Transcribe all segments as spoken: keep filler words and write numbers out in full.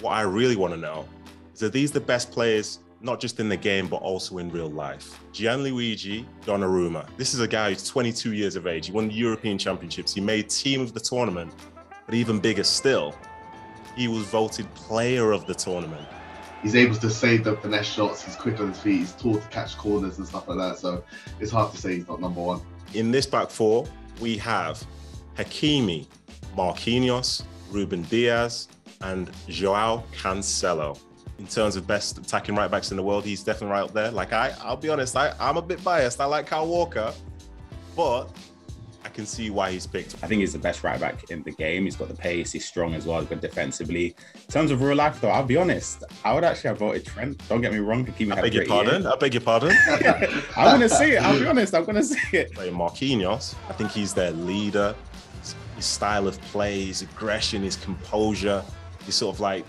what I really want to know is, are these the best players, not just in the game, but also in real life? Gianluigi Donnarumma. This is a guy who's twenty-two years of age. He won the European Championships. He made team of the tournament, but even bigger still, he was voted player of the tournament. He's able to save the finesse shots. He's quick on his feet. He's tall to catch corners and stuff like that. So it's hard to say he's not number one. In this back four, we have Hakimi, Marquinhos, Rúben Dias, and Joao Cancelo. In terms of best attacking right backs in the world, he's definitely right up there. Like I, I'll be honest, I, I'm a bit biased. I like Kyle Walker, but I can see why he's picked. I think he's the best right back in the game. He's got the pace, he's strong as well, he's good defensively. In terms of real life though, I'll be honest, I would actually have voted Trent. Don't get me wrong, Hakimi had a great year. I beg your pardon, I beg your pardon. I'm gonna say it, I'll be honest, I'm gonna say it. Like Marquinhos, I think he's their leader. His, his style of play, his aggression, his composure, his sort of like,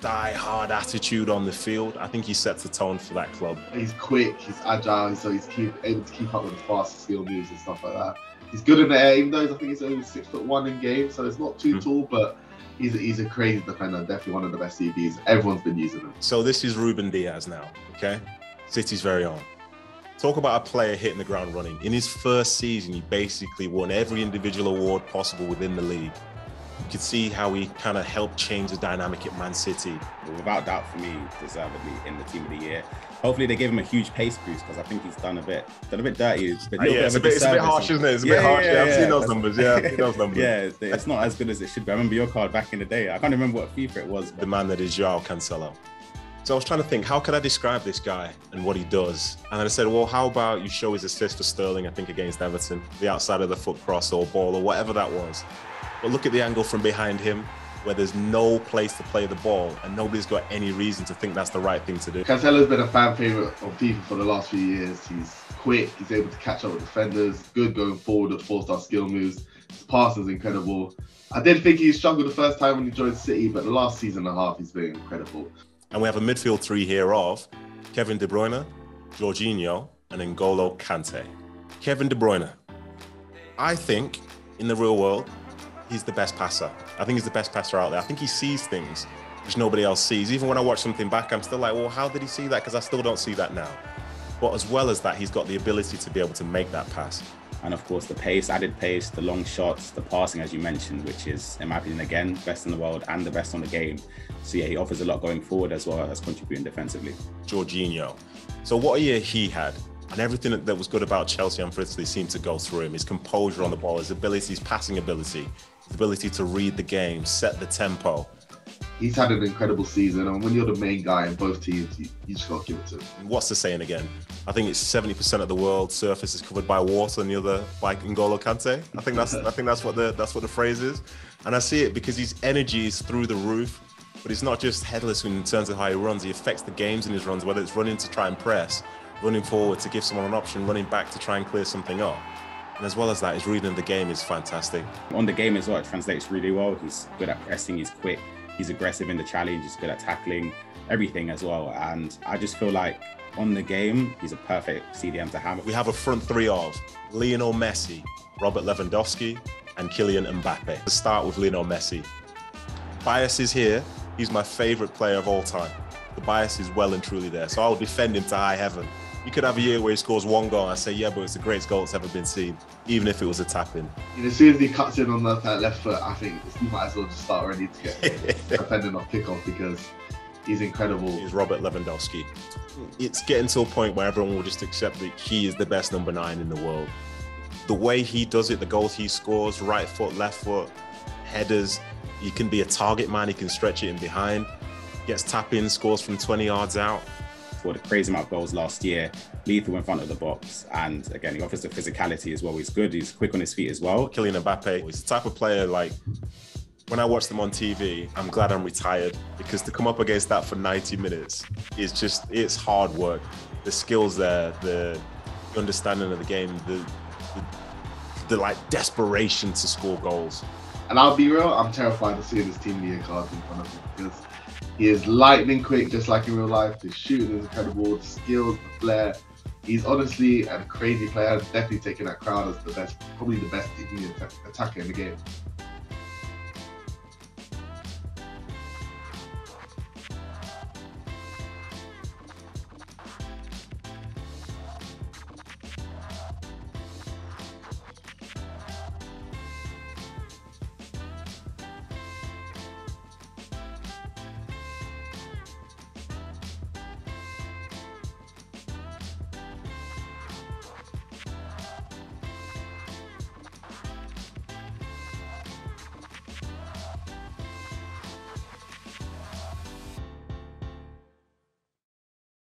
die-hard attitude on the field. I think he sets the tone for that club. He's quick, he's agile, so he's keep, able to keep up with the fast skill moves and stuff like that. He's good in the air, even though I think he's only six foot one in game, so it's not too mm. tall, but he's a, he's a crazy defender, definitely one of the best C Bs. Everyone's been using him. So this is Rúben Dias now, okay? City's very own. Talk about a player hitting the ground running. In his first season, he basically won every individual award possible within the league. You could see how he kind of helped change the dynamic at Man City. Without doubt, for me, deservedly in the team of the year. Hopefully they gave him a huge pace boost because I think he's done a bit, done a bit dirty. A bit, uh, yeah, bit it's, a bit, it's a bit harsh, isn't it? It's a yeah, bit harsh. Yeah, yeah, I've yeah. seen those numbers. Yeah, I've seen those numbers. Yeah, it's not as good as it should be. I remember your card back in the day. I can't remember what FIFA it was. But... the man that is Joao Cancelo. So I was trying to think, how could I describe this guy and what he does? And I said, well, how about you show his assist for Sterling, I think against Everton, the outside of the foot cross or ball or whatever that was. But look at the angle from behind him, where there's no place to play the ball and nobody's got any reason to think that's the right thing to do. Cancelo's been a fan favourite of FIFA for the last few years. He's quick, he's able to catch up with defenders, good going forward with four-star skill moves. His passing's incredible. I did think he struggled the first time when he joined City, but the last season and a half he's been incredible. And we have a midfield three here of Kevin De Bruyne, Jorginho, and N'Golo Kante. Kevin De Bruyne, I think in the real world, he's the best passer. I think he's the best passer out there. I think he sees things which nobody else sees. Even when I watch something back, I'm still like, well, how did he see that? Because I still don't see that now. But as well as that, he's got the ability to be able to make that pass. And of course, the pace, added pace, the long shots, the passing, as you mentioned, which is, in my opinion, again, best in the world and the best on the game. So yeah, he offers a lot going forward as well as contributing defensively. Jorginho. So what a year he had. And everything that was good about Chelsea and Fritzley seemed to go through him. His composure on the ball, his ability, his passing ability, his ability to read the game, set the tempo. He's had an incredible season. And when you're the main guy in both teams, you, you just got to give it to him. What's the saying again? I think it's seventy percent of the world's surface is covered by water and the other by N'Golo Kante. I think that's I think that's what the that's what the phrase is. And I see it because his energy is through the roof. But it's not just headless in terms of how he runs. He affects the games in his runs, whether it's running to try and press, running forward to give someone an option, running back to try and clear something up. And as well as that, his reading of the game is fantastic. On the game as well, it translates really well. He's good at pressing, he's quick, he's aggressive in the challenge, he's good at tackling, everything as well. And I just feel like on the game, he's a perfect C D M to hammer. We have a front three of Lionel Messi, Robert Lewandowski, and Kylian Mbappe. Let's start with Lionel Messi. Bias is here. He's my favorite player of all time. The bias is well and truly there. So I'll defend him to high heaven. You could have a year where he scores one goal and I say, yeah, but it's the greatest goal that's ever been seen, even if it was a tap-in. As soon as he cuts in on that left foot, I think he might as well just start ready to get defending off kick-off because he's incredible. He's Robert Lewandowski. It's getting to a point where everyone will just accept that he is the best number nine in the world. The way he does it, the goals he scores, right foot, left foot, headers, he can be a target man, he can stretch it in behind, gets tap-in, scores from twenty yards out. Scored a crazy amount of goals last year, lethal in front of the box. And again, he offers the physicality as well. He's good, he's quick on his feet as well. Kylian Mbappe, he's the type of player, like, when I watch them on T V, I'm glad I'm retired because to come up against that for ninety minutes is just, it's hard work. The skills there, the understanding of the game, the, the, the like desperation to score goals. And I'll be real, I'm terrified of seeing this team of the year card in front of me because he is lightning quick, just like in real life. His shooting is incredible, the skills, the flair. He's honestly a crazy player. Definitely taking that crowd as the best, probably the best attacker in the game.